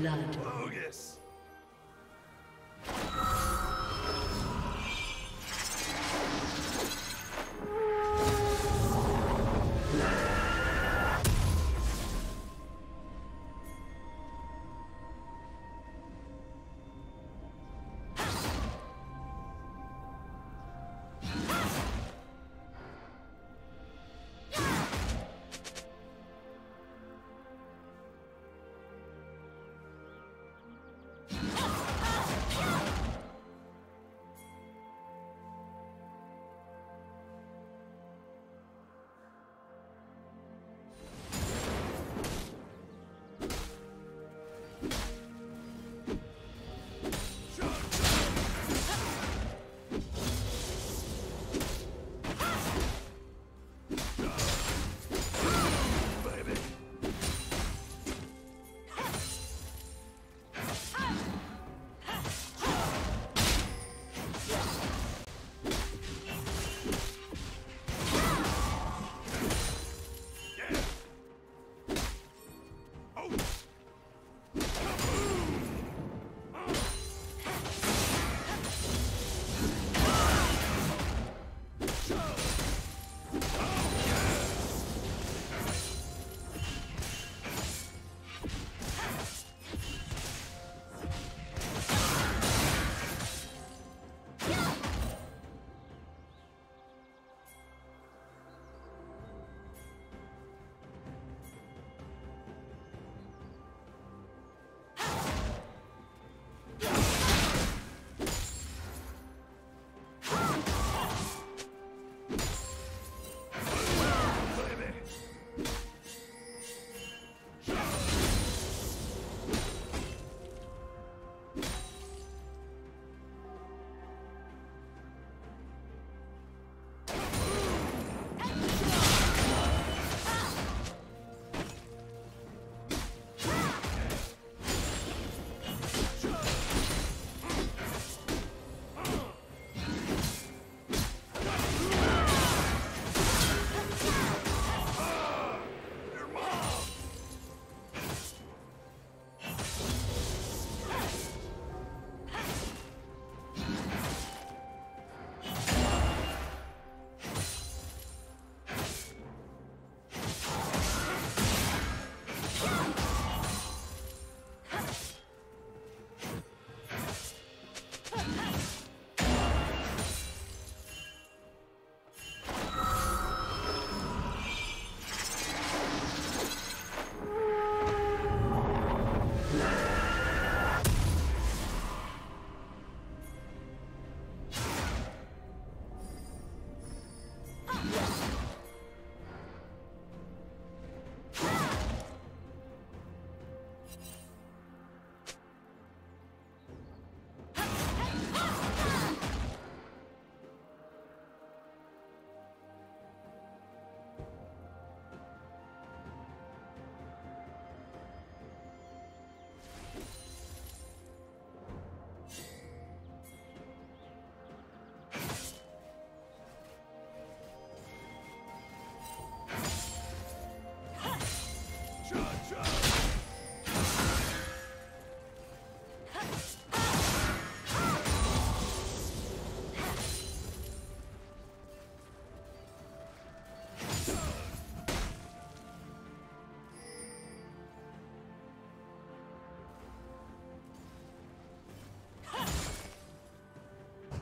blood. Bogus.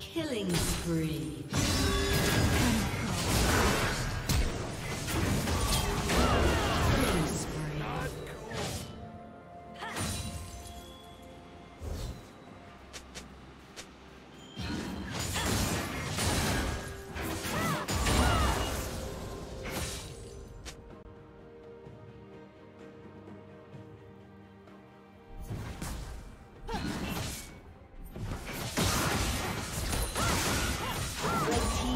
Killing spree. Red team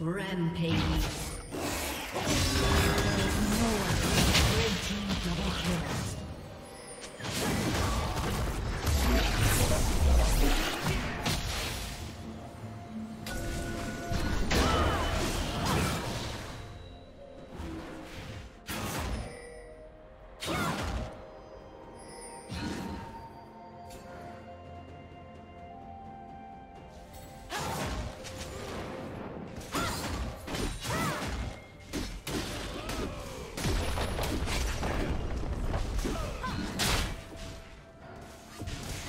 Rampage.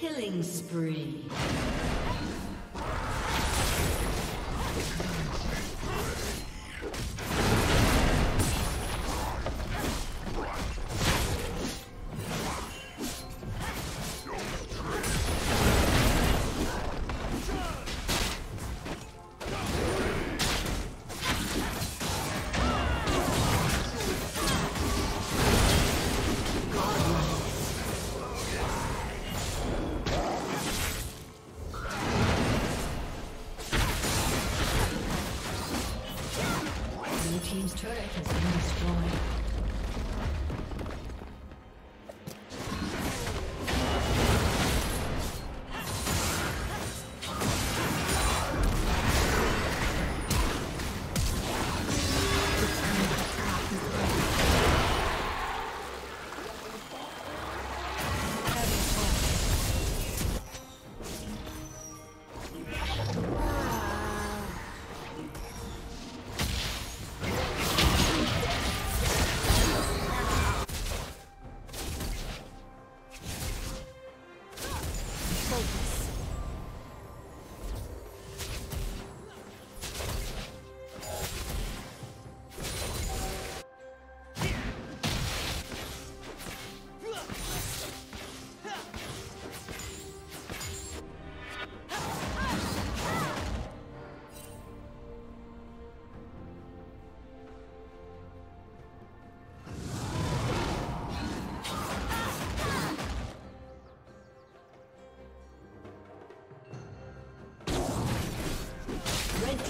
Killing spree.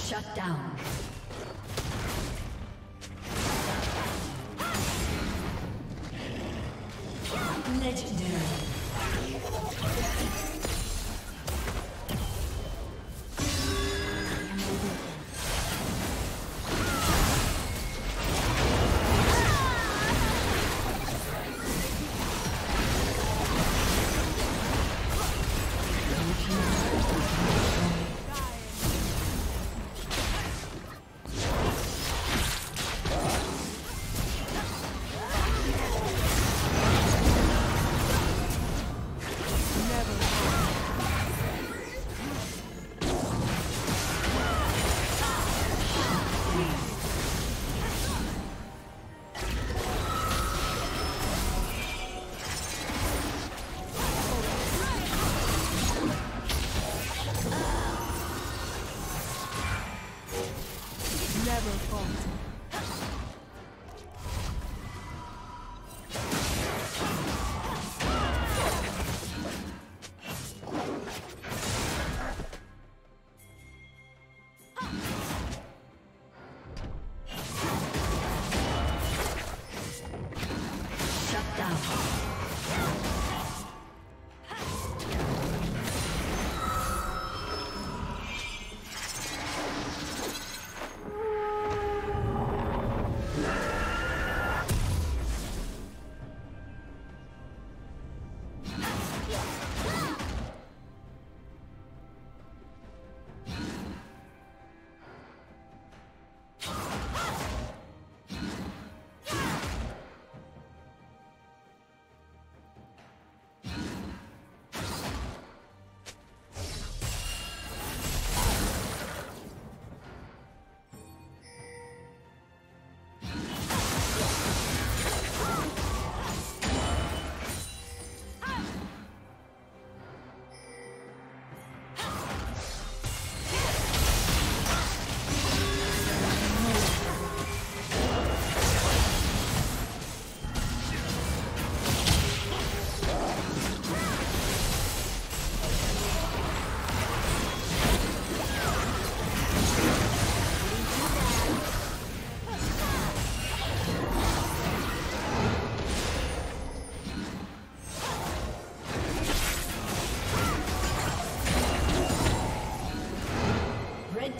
Shut down.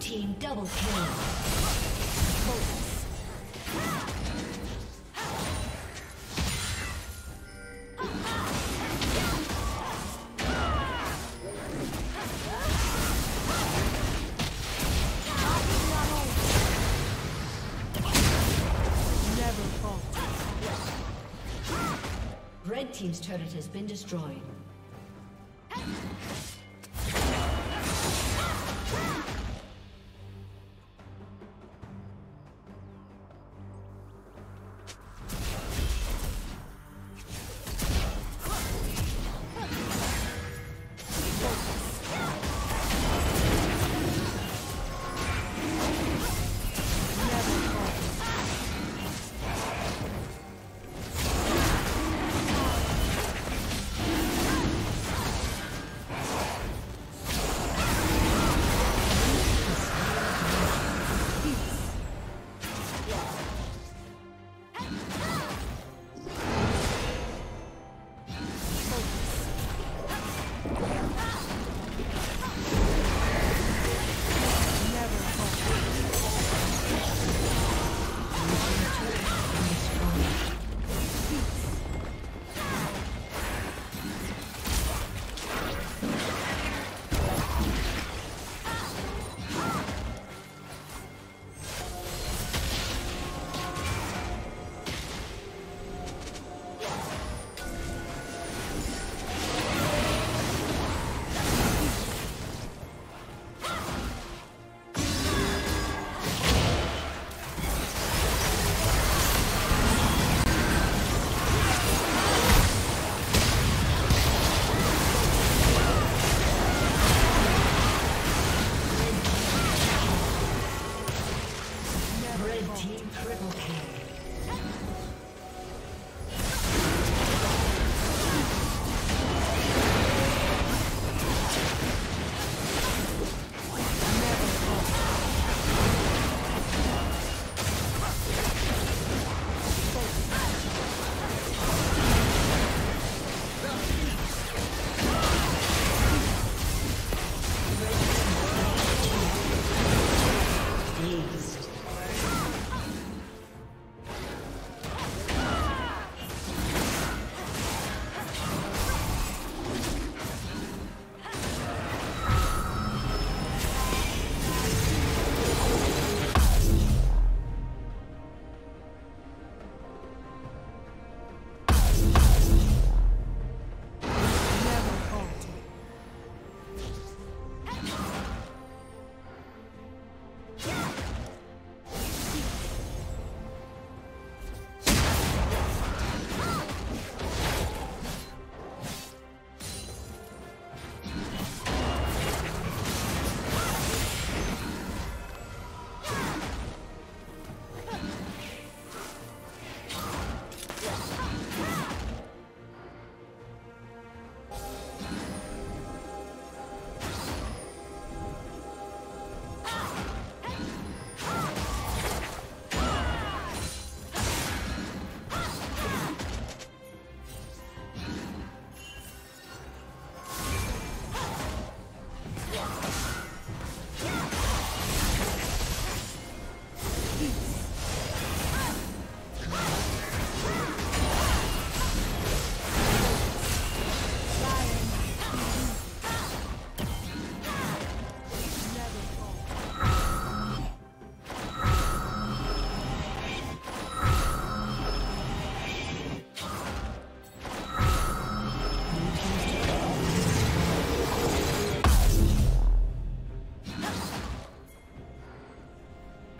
Team double kill. Never fall. Red team's turret has been destroyed.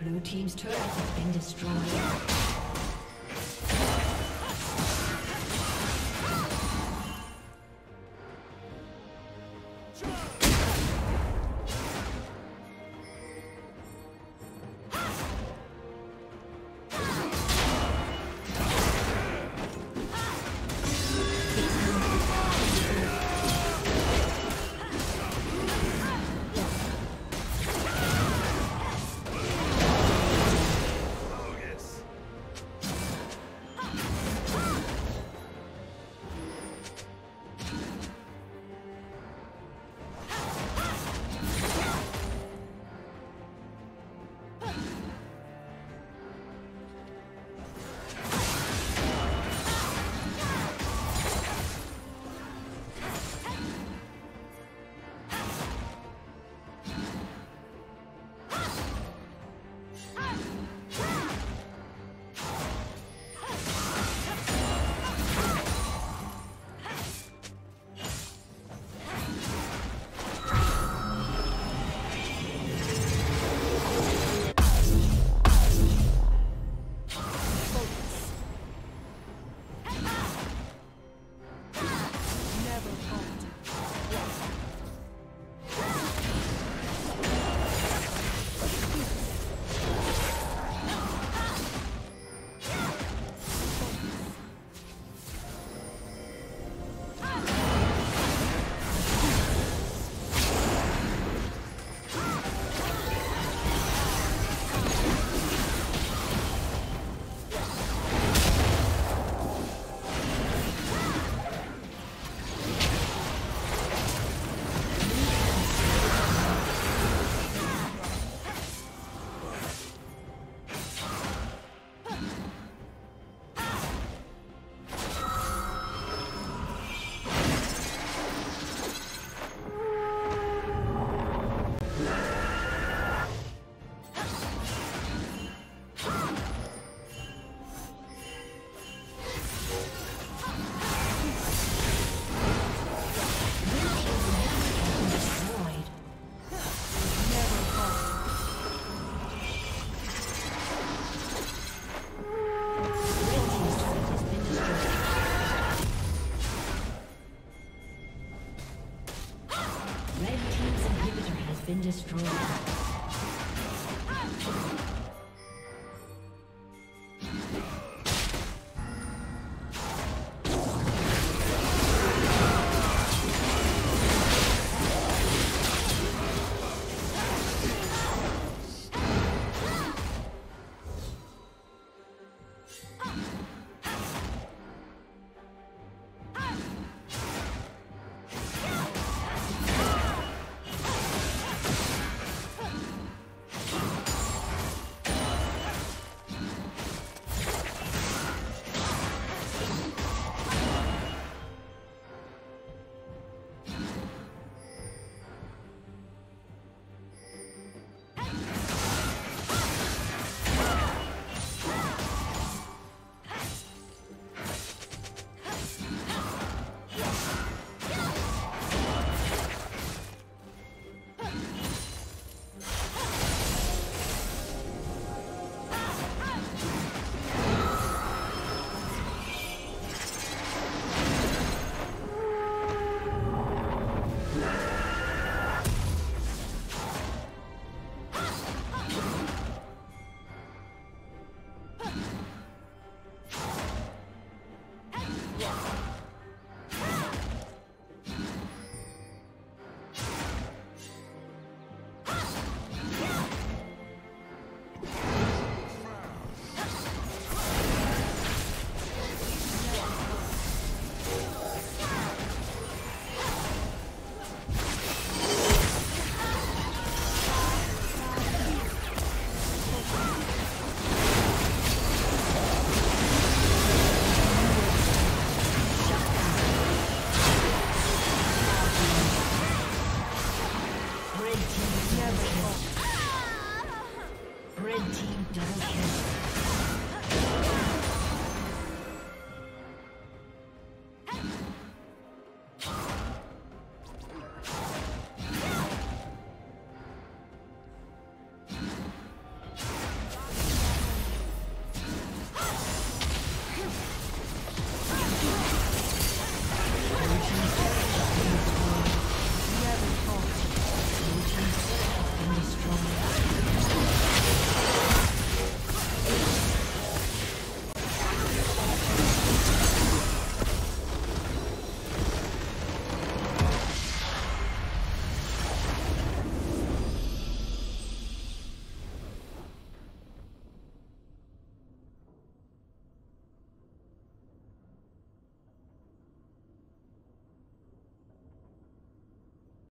Blue team's turret has been destroyed. Destroyed.